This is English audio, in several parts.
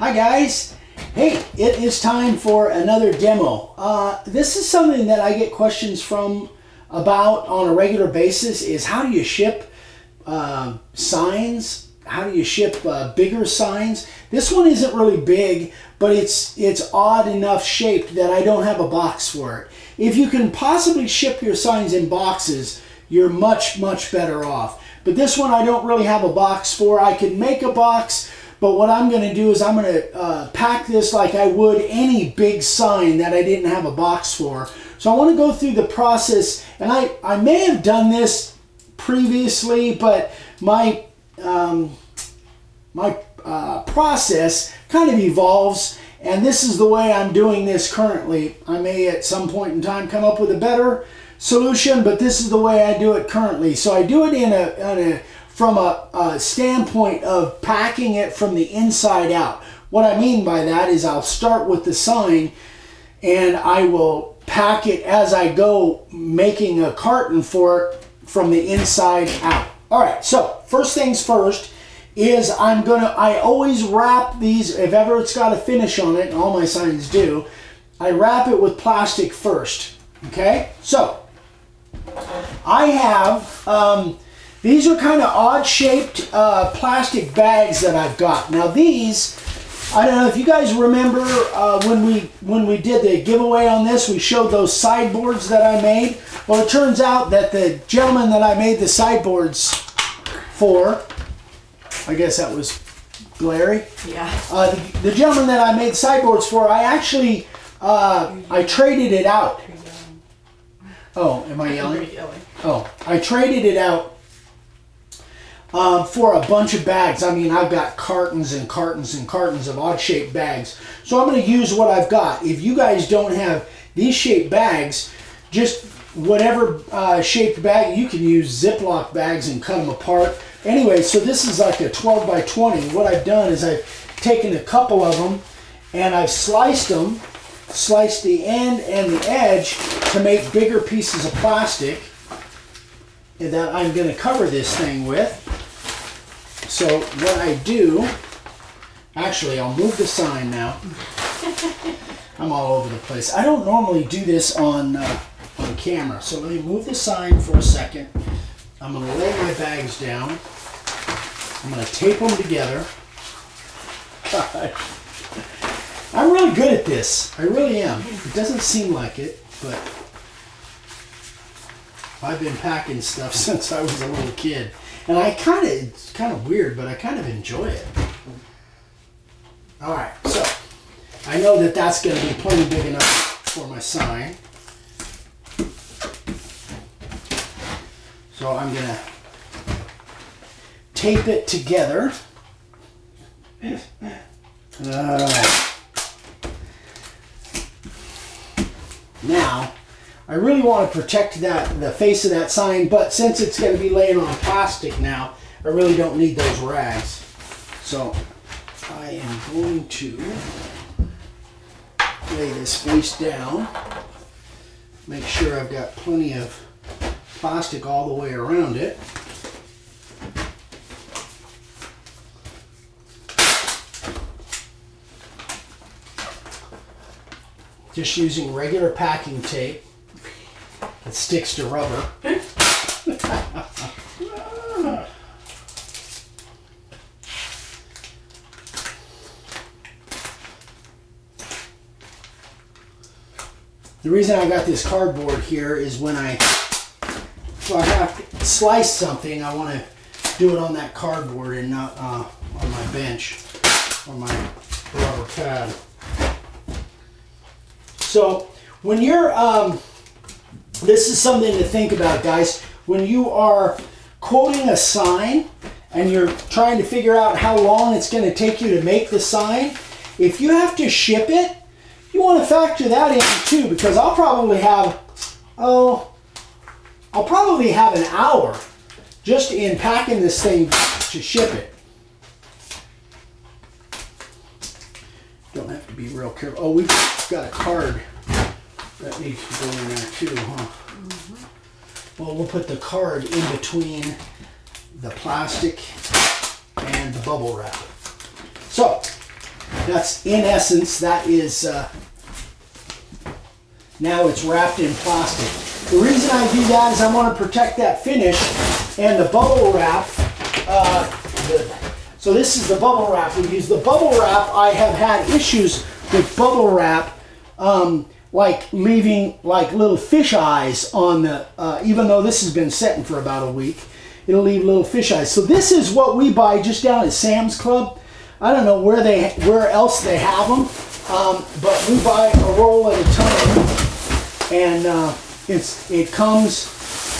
Hi guys! Hey, it is time for another demo. This is something that I get questions about on a regular basis, is how do you ship signs? How do you ship bigger signs? This one isn't really big, but it's odd enough shaped that I don't have a box for it. If you can possibly ship your signs in boxes, you're much, much better off. But this one I don't really have a box for. I could make a box, but what I'm going to do is I'm going to pack this like I would any big sign that I didn't have a box for. So I want to go through the process, and I may have done this previously, but my my process kind of evolves, and this is the way I'm doing this currently. I may at some point in time come up with a better solution, but this is the way I do it currently. So I do it from a standpoint of packing it from the inside out. What I mean by that is I'll start with the sign and I will pack it as I go, making a carton for it from the inside out. All right, so first things first is I always wrap these, if ever it's got a finish on it, and all my signs do, I wrap it with plastic first, okay? So I have, these are kind of odd shaped plastic bags that I've got. Now these, I don't know if you guys remember when we did the giveaway on this, we showed those sideboards that I made. Well, it turns out that the gentleman that I made the sideboards for, I guess that was Larry. Yeah. The gentleman that I made sideboards for, I actually, I traded it out. Oh, am I yelling? Oh, I traded it out for a bunch of bags. I mean, I've got cartons and cartons and cartons of odd-shaped bags. So I'm going to use what I've got. If you guys don't have these shaped bags, just whatever shaped bag, you can use Ziploc bags and cut them apart. Anyway, so this is like a 12 by 20. What I've done is I've taken a couple of them and I've sliced them, sliced the end and the edge to make bigger pieces of plastic that I'm going to cover this thing with. So what I do, actually I'll move the sign now. I'm all over the place. I don't normally do this on camera. So let me move the sign for a second. I'm going to lay my bags down. I'm going to tape them together. I'm really good at this. I really am. It doesn't seem like it, but I've been packing stuff since I was a little kid. And it's kind of weird, but I kind of enjoy it. All right, so I know that that's going to be plenty big enough for my sign. So I'm going to tape it together. Now, I really want to protect the face of that sign, but since it's going to be laying on plastic now, I really don't need those rags. So I am going to lay this face down, make sure I've got plenty of plastic all the way around it. Just using regular packing tape. It sticks to rubber. The reason I got this cardboard here is if I have to slice something, I want to do it on that cardboard and not on my bench or my rubber pad. So when you're this is something to think about, guys. When you are quoting a sign and you're trying to figure out how long it's going to take you to make the sign, if you have to ship it, you want to factor that in too, because I'll probably have an hour just in packing this thing to ship it. Don't have to be real careful. Oh, we've got a card that needs to go in there too, huh? Mm-hmm. Well, we'll put the card in between the plastic and the bubble wrap. So That's, in essence, that is, now it's wrapped in plastic. The reason I do that is I want to protect that finish and the bubble wrap. So this is the bubble wrap we use. The bubble wrap, I have had issues with bubble wrap, like leaving like little fish eyes on the, even though this has been setting for about a week, it'll leave little fish eyes. So this is what we buy just down at Sam's Club. I don't know where they, where else they have them, but we buy a roll at a time, and it comes,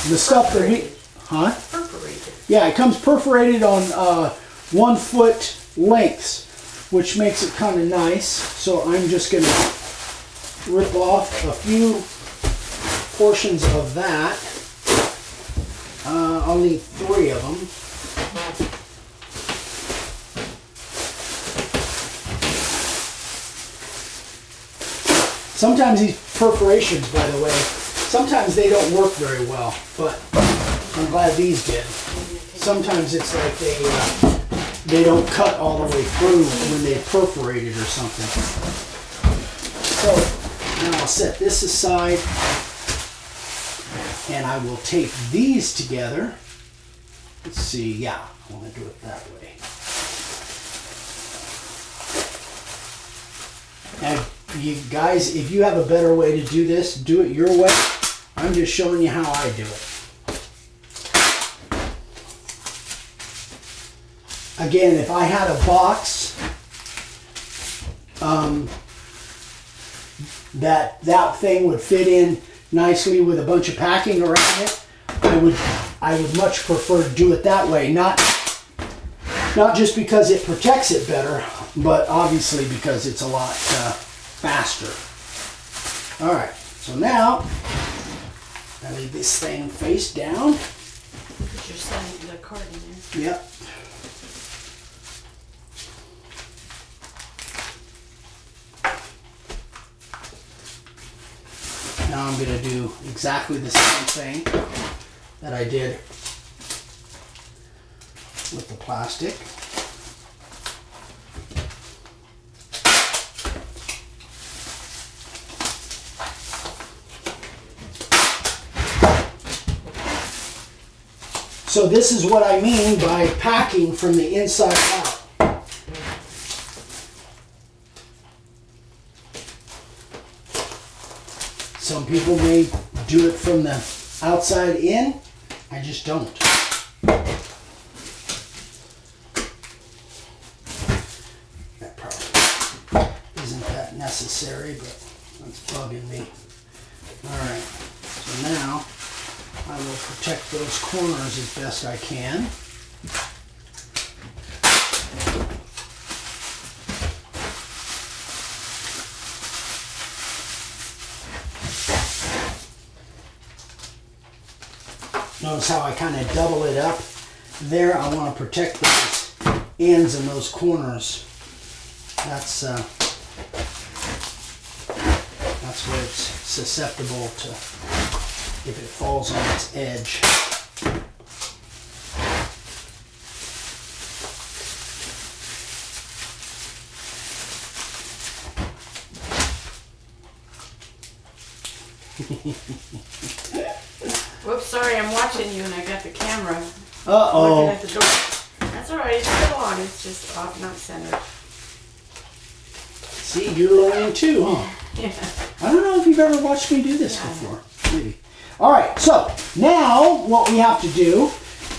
the stuff that we, huh? Perforated. Yeah, it comes perforated on 1 foot lengths, which makes it kind of nice. So I'm just gonna rip off a few portions of that. I'll need 3 of them. Sometimes these perforations, by the way, sometimes they don't work very well, but I'm glad these did. Sometimes it's like they don't cut all the way through when they perforate it or something. So now I'll set this aside, and I will tape these together. Let's see, yeah, I want to do it that way. And you guys, if you have a better way to do this, do it your way. I'm just showing you how I do it. Again, if I had a box, that thing would fit in nicely with a bunch of packing around it, I would much prefer to do it that way, not just because it protects it better, but obviously because it's a lot faster. All right, so now I leave this thing face down. Put your side, the card in there. Yep. Now I'm going to do exactly the same thing that I did with the plastic. So this is what I mean by packing from the inside out. Some people may do it from the outside in. I just don't. That probably isn't that necessary, but that's bugging me. All right, so now I will protect those corners as best I can. Notice how I kind of double it up there. I want to protect those ends and those corners. That's where it's susceptible to, if it falls on its edge. Whoops, sorry, I'm watching you and I got the camera. Uh-oh. Looking at the door. That's all right, it's still on. It's just off, not centered. See, you're learning too, huh? Yeah. I don't know if you've ever watched me do this before. Maybe. All right, so now what we have to do,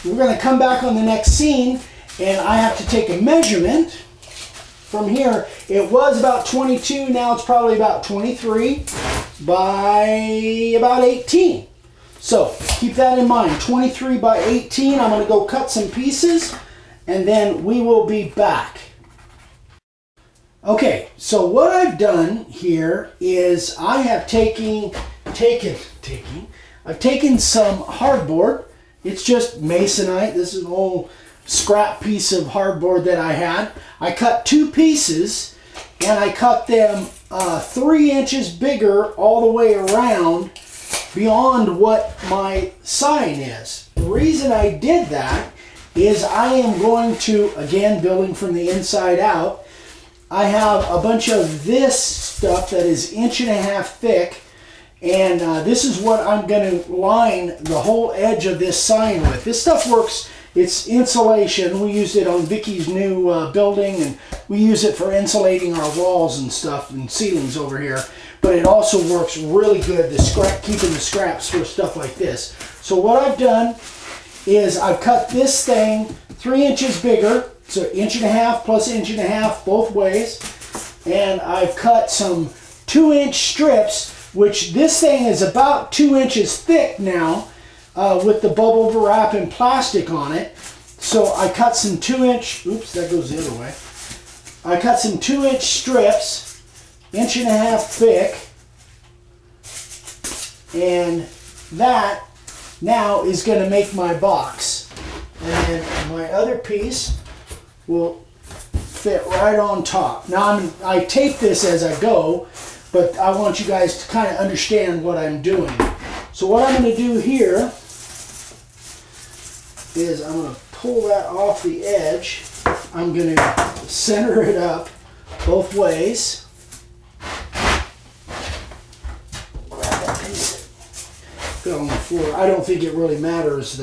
we're going to come back on the next scene, and I have to take a measurement from here. It was about 22, now it's probably about 23 by about 18. So keep that in mind, 23 by 18. I'm going to go cut some pieces, and then we will be back. Okay, so what I've done here is I have taken some hardboard. It's just masonite. This is an old scrap piece of hardboard that I had. I cut 2 pieces, and I cut them 3 inches bigger all the way around, beyond what my sign is. The reason I did that is I am going to, again, building from the inside out, I have a bunch of this stuff that is 1.5 inches thick, and this is what I'm going to line the whole edge of this sign with. This stuff works. It's insulation. We used it on Vicky's new building, and we use it for insulating our walls and stuff and ceilings over here. But it also works really good, keeping the scraps for stuff like this. So what I've done is I've cut this thing 3 inches bigger, so 1.5 inches plus 1.5 inches both ways. And I've cut some 2-inch strips, which this thing is about 2 inches thick now. With the bubble wrap and plastic on it. So I cut some 2-inch, oops, that goes the other way. I cut some 2-inch strips, 1.5 inches thick, and that now is going to make my box. And then my other piece will fit right on top. Now I tape this as I go, but I want you guys to kind of understand what I'm doing. So what I'm going to do here is I'm going to pull that off the edge. I'm going to center it up both ways. Grab that piece. Put it on the floor. I don't think it really matters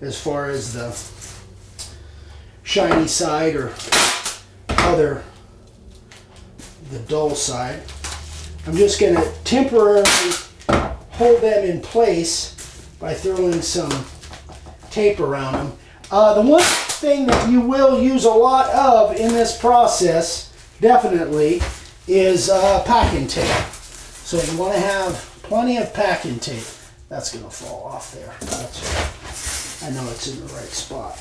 as far as the shiny side or the dull side. I'm just going to temporarily hold them in place by throwing some tape around them. The one thing that you will use a lot of in this process, definitely, is packing tape. So you want to have plenty of packing tape. That's going to fall off there. That's right. I know it's in the right spot.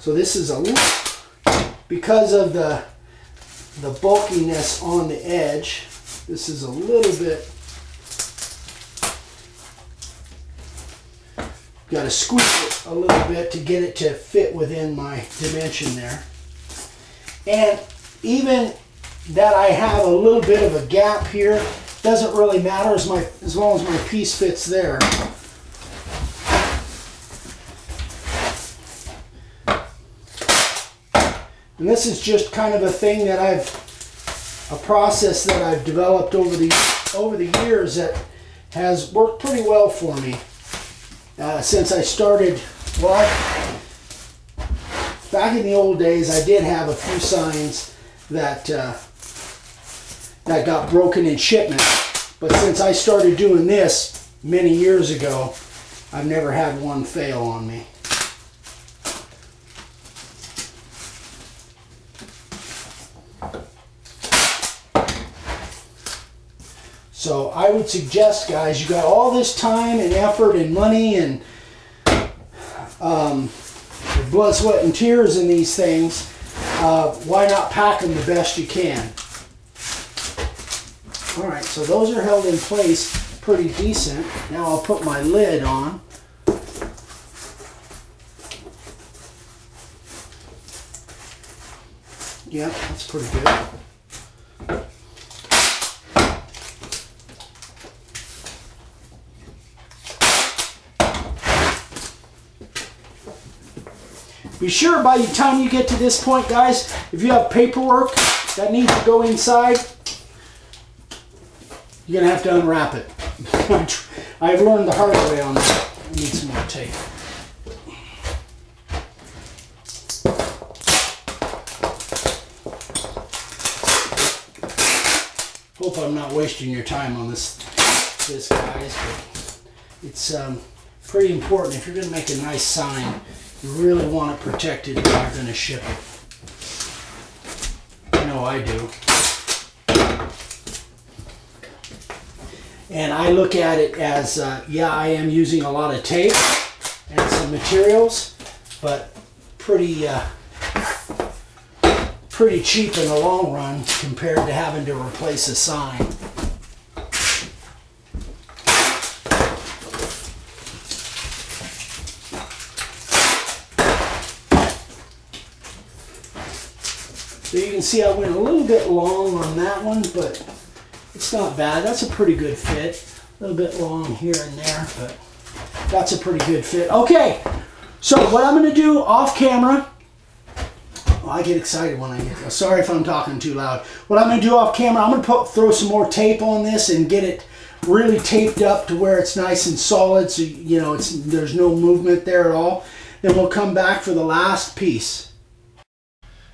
So this is a little, because of the bulkiness on the edge, this is a little bit. Got to squeeze it a little bit to get it to fit within my dimension there. And even that I have a little bit of a gap here doesn't really matter as long as my piece fits there. And this is just kind of a thing that a process that I've developed over the years that has worked pretty well for me. Since I started, back in the old days, I did have a few signs that that got broken in shipment. But since I started doing this many years ago, I've never had one fail on me. So I would suggest, guys, you got all this time and effort and money and blood, sweat, and tears in these things. Why not pack them the best you can? All right, so those are held in place pretty decent. Now I'll put my lid on. Yep, that's pretty good. Be sure by the time you get to this point, guys, if you have paperwork that needs to go inside, you're going to have to unwrap it. I've learned the hard way on that. I need some more tape. Hope I'm not wasting your time on this guys. But it's pretty important. If you're going to make a nice sign, you really want it protected if you're going to ship it. I know I do. And I look at it as, yeah, I am using a lot of tape and some materials, but pretty cheap in the long run compared to having to replace a sign. So you can see I went a little bit long on that one, but it's not bad. That's a pretty good fit. A little bit long here and there, but that's a pretty good fit. Okay, so what I'm going to do off camera, Well, I get excited when I get those. Sorry if I'm talking too loud. What I'm going to do off camera, I'm going to throw some more tape on this and get it really taped up to where it's nice and solid, so you know there's no movement there at all. Then we'll come back for the last piece.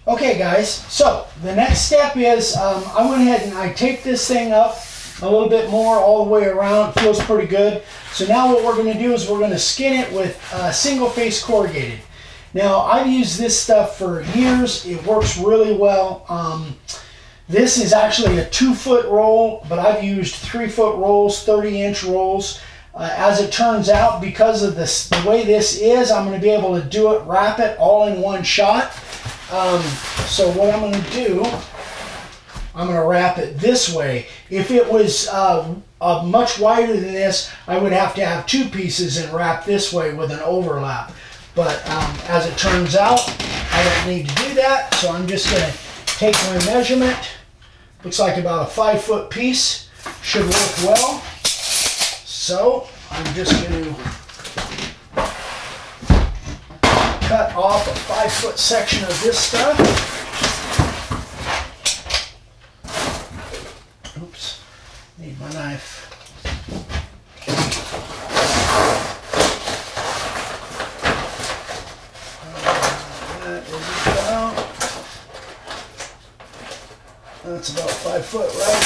Okay guys, so the next step is I went ahead and I taped this thing up a little bit more all the way around. It feels pretty good. So now what we're going to do is we're going to skin it with single face corrugated. Now I've used this stuff for years. It works really well. This is actually a 2-foot roll, but I've used 3-foot rolls, 30-inch rolls. As it turns out, because of this, the way this is, I'm going to be able to do it, wrap it all in one shot. So what I'm going to do, I'm going to wrap it this way. If it was much wider than this, I would have to have two pieces and wrap this way with an overlap. But as it turns out, I don't need to do that, so I'm just going to take my measurement. Looks like about a 5-foot piece. Should work well. So I'm just going to cut off a 5-foot section of this stuff. Oops, need my knife. That's about 5 foot right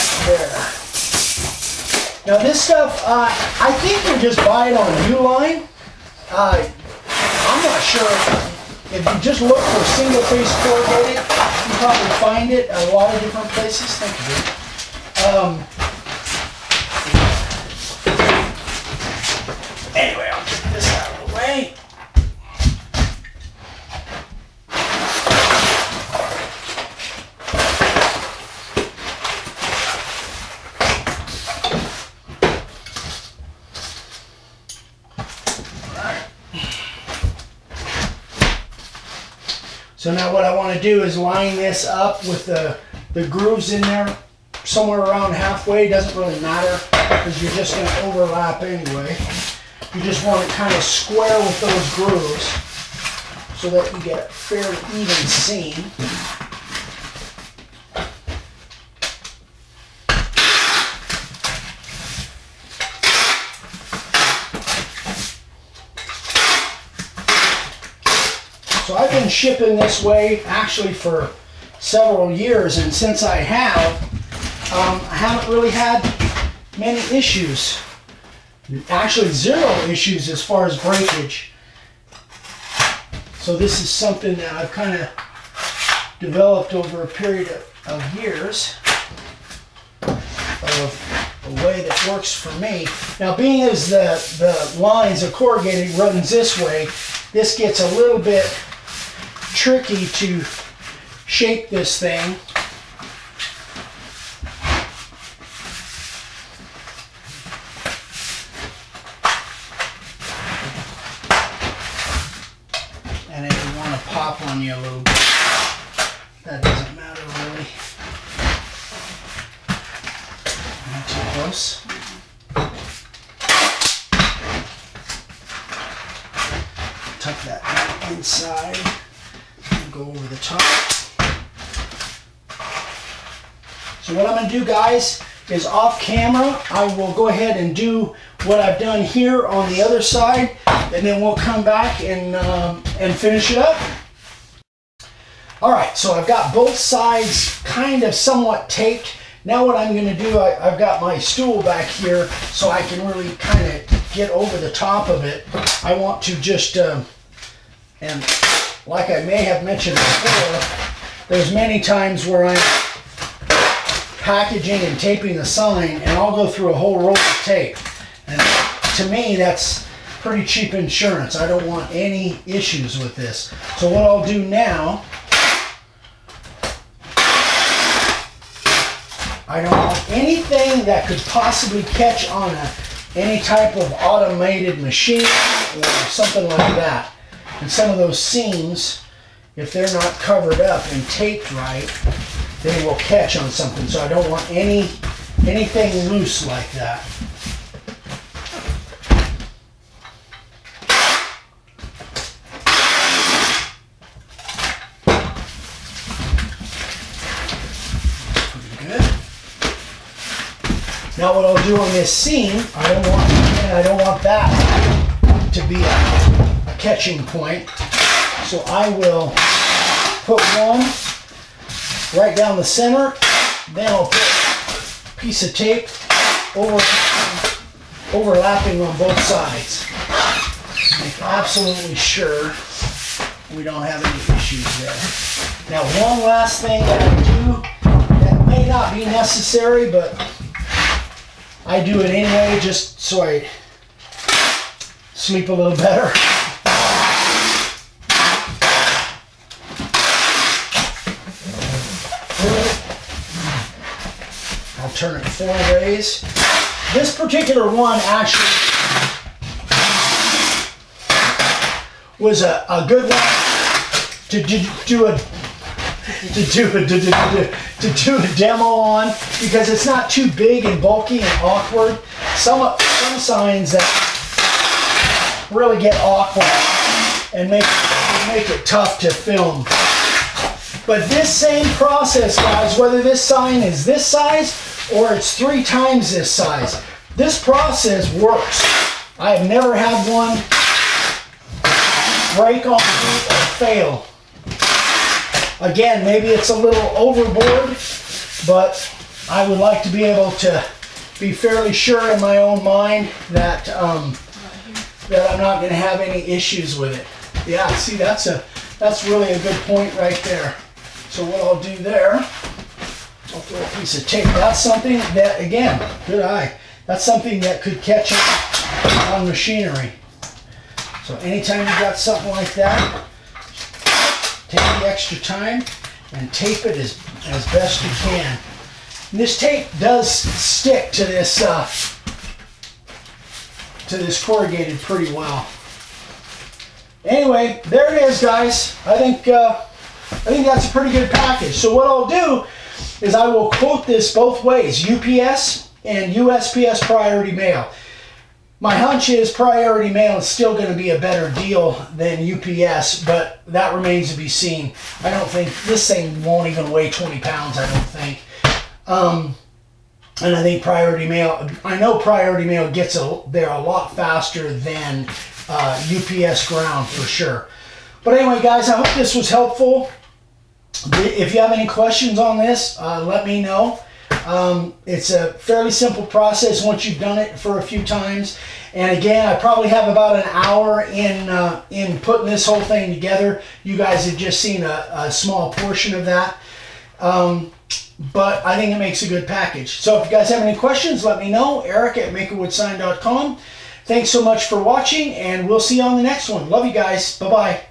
there. Now this stuff, I think you just buy it on Uline. I'm not sure. If you just look for single face corrugated, you probably find it a lot of different places. Thank you, dude. Anyway, I'll get this out of the way. So now what I want to do is line this up with the grooves in there somewhere around halfway. Doesn't really matter because you're just going to overlap anyway. You just want to kind of square with those grooves so that you get a fairly even seam. So I've been shipping this way actually for several years, and since I have, I haven't really had many issues. Actually, zero issues as far as breakage. So this is something that I've kind of developed over a period of years of a way that works for me. Now, being as the lines of corrugated runs this way, this gets a little bit tricky to shape this thing. And if you want to pop on you a little bit, that doesn't matter really. Not too close. Tuck that inside and go over the top. So what I'm going to do, guys, is off camera, I will go ahead and do what I've done here on the other side, and then we'll come back and finish it up. All right, so I've got both sides kind of somewhat taped. Now what I'm going to do, I've got my stool back here so I can really kind of get over the top of it. I want to just... and like I may have mentioned before, there's many times where I'm packaging and taping the sign, and I'll go through a whole roll of tape. And to me, that's pretty cheap insurance. I don't want any issues with this. So what I'll do now, I don't want anything that could possibly catch on any type of automated machine or something like that. And some of those seams, if they're not covered up and taped right, they will catch on something. So I don't want anything loose like that. Now what I'll do on this seam, I don't want that to be a catching point. So I will put one right down the center, then I'll put a piece of tape overlapping on both sides. Make absolutely sure we don't have any issues there. Now one last thing that I do that may not be necessary, but I do it anyway just so I sleep a little better. I'll turn it 4 ways. This particular one actually was a good one to do a demo on, because it's not too big and bulky and awkward. Some signs that really get awkward and make it tough to film. But this same process, guys, whether this sign is this size or it's 3 times this size, this process works. I have never had one break on me or fail. Again, maybe it's a little overboard, but I would like to be able to be fairly sure in my own mind that that I'm not going to have any issues with it. Yeah, see, that's really a good point right there. So what I'll do there, I'll throw a piece of tape. That's something that, again, good eye. That's something that could catch it on machinery. So anytime you've got something like that, take the extra time and tape it as best you can. And this tape does stick to this corrugated pretty well. Anyway, there it is, guys. I think that's a pretty good package. So what I'll do is I will quote this both ways, UPS and USPS priority mail. My hunch is priority mail is still going to be a better deal than UPS, but that remains to be seen. I don't think this thing won't even weigh 20 pounds, I don't think. And I think priority mail, I know priority mail gets there a lot faster than UPS ground for sure. But anyway, guys, I hope this was helpful. If you have any questions on this, let me know. It's a fairly simple process once you've done it for a few times. And again, I probably have about an hour in putting this whole thing together. You guys have just seen a small portion of that. But I think it makes a good package. So if you guys have any questions, let me know. Eric at makeawoodsign.com. Thanks so much for watching, and we'll see you on the next one. Love you guys. Bye-bye.